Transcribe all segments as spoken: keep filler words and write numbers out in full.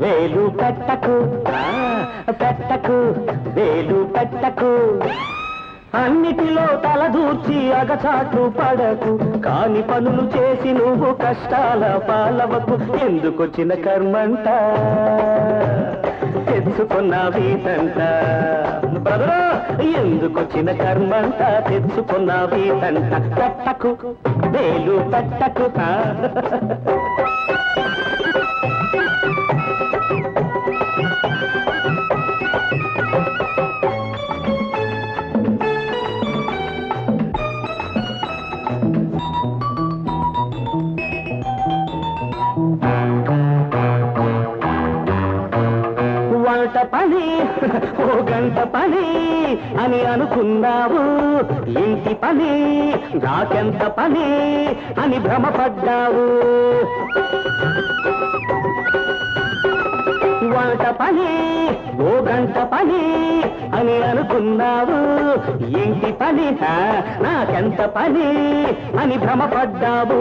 వేలు పెట్టకు పెట్టకు వేలు పెట్టకు అన్నిటిలో తలదూర్చి అగచాట్లు పడకు, కాని పనులు చేసి నువ్వు కష్టాల పాలవకు. ఎందుకొచ్చిన కర్మంట తెచ్చుకున్న వీతంట, బ్రదరా ఎందుకొచ్చిన కర్మంట తెచ్చుకున్న వీతంట. పెట్టకు వేలు పెట్టకు పని ఓ గంట పని అని అనుకున్నావు, ఇంటి పని నాకెంత పని అని భ్రమపడ్డావు. వంట పని ఓ గంట పని అని అనుకున్నావు, ఇంటి పని నాకెంత పని అని భ్రమపడ్డావు.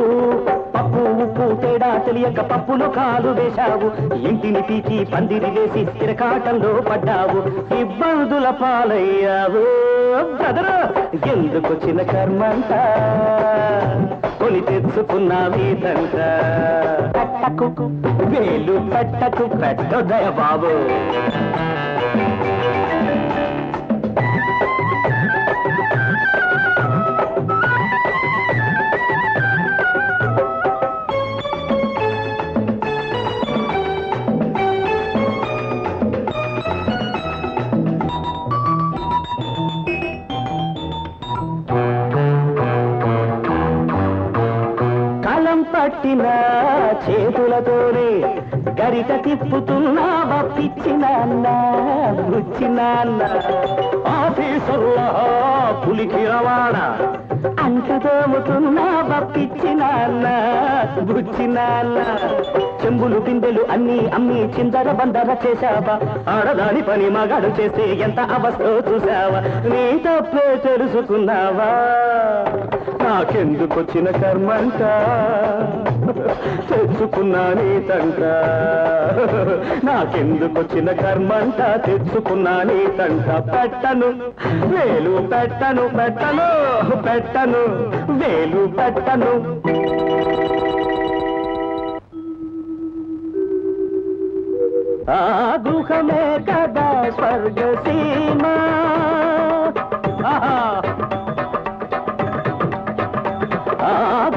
పప్పు ఉప్పు తేడా తెలియక పప్పులో కాలు వేశావు, ఇంటిని పీకి పందిరి వేసి తిరకాటంలో పడ్డావు, ఇబ్బందుల పాలయ్యావు. బ్రదరు ఎందుకొచ్చిన కర్మంట కొని తెచ్చుకున్నావీదంట. పెట్టకు వేలు పెట్టకు పెట్టొద్దయ బాబు. పట్టిన చేతులతోనే గరిట తిప్పుతున్నావా పిచ్చి నాన్న బుచ్చి నాన్న. ఆఫీసుల్లో పులికి రవాణా అంటు తోముతున్నావా పిచ్చి నాన్న బుచ్చి నాన్న. చెంబులు బిందెలు అన్నీ అమ్మి చిందర బందర చేశావా, ఆడదాని పని మగాడు చేస్తే ఎంత అవస్థ చూసావా. నీ తప్పే తెలుసుకున్నావా, నాకెందుకొచ్చిన కర్మంట తెచ్చుకున్నా నీతంట. నాకెందుకొచ్చిన కర్మంట తెచ్చుకున్నా నీతంట. పెట్టను వేలు పెట్టను పెట్టను పెట్టను వేలు పెట్టను. ఆ గృహమే కదా స్వర్గసీమ, ఆ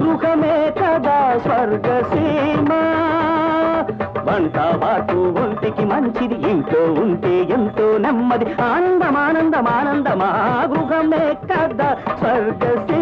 గృహమే కదా స్వర్గసీమ. వంట వాటు ఒంటికి మంచిది, ఇంట్లో ఉంటే ఎంతో నెమ్మది, ఆనందమానందమానందమా గృహమే కదా స్వర్గసీమ.